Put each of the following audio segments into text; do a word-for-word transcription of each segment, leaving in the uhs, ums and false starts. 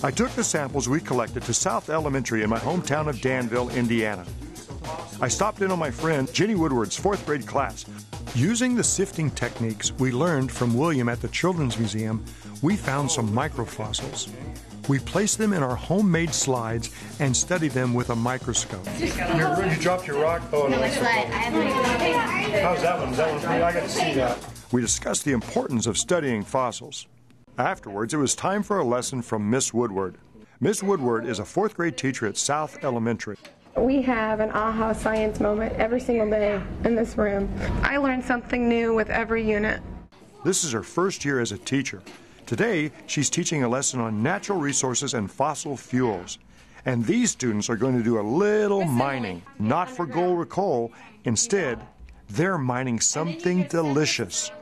I took the samples we collected to South Elementary in my hometown of Danville, Indiana. I stopped in on my friend Jenny Woodward's fourth grade class. Using the sifting techniques we learned from William at the Children's Museum, we found some microfossils. We placed them in our homemade slides and studied them with a microscope. Where'd you drop your rock? Oh, no, how's that one? Is that one for you? I got to see that. We discussed the importance of studying fossils. Afterwards, it was time for a lesson from Miz Woodward. Miz Woodward is a fourth grade teacher at South Elementary. We have an aha science moment every single day in this room. I learn something new with every unit. This is her first year as a teacher. Today, she's teaching a lesson on natural resources and fossil fuels. And these students are going to do a little mining, not for gold or coal. Instead, they're mining something delicious.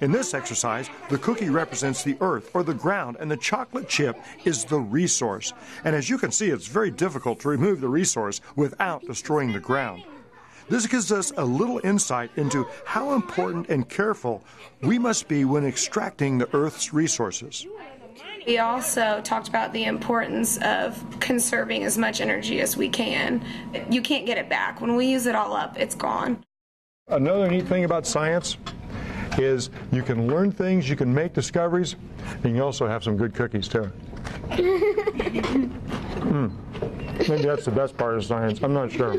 In this exercise, the cookie represents the earth or the ground, and the chocolate chip is the resource. And as you can see, it's very difficult to remove the resource without destroying the ground. This gives us a little insight into how important and careful we must be when extracting the earth's resources. We also talked about the importance of conserving as much energy as we can. You can't get it back. When we use it all up, it's gone. Another neat thing about science is you can learn things, you can make discoveries, and you also have some good cookies, too. mm. Maybe that's the best part of science. I'm not sure.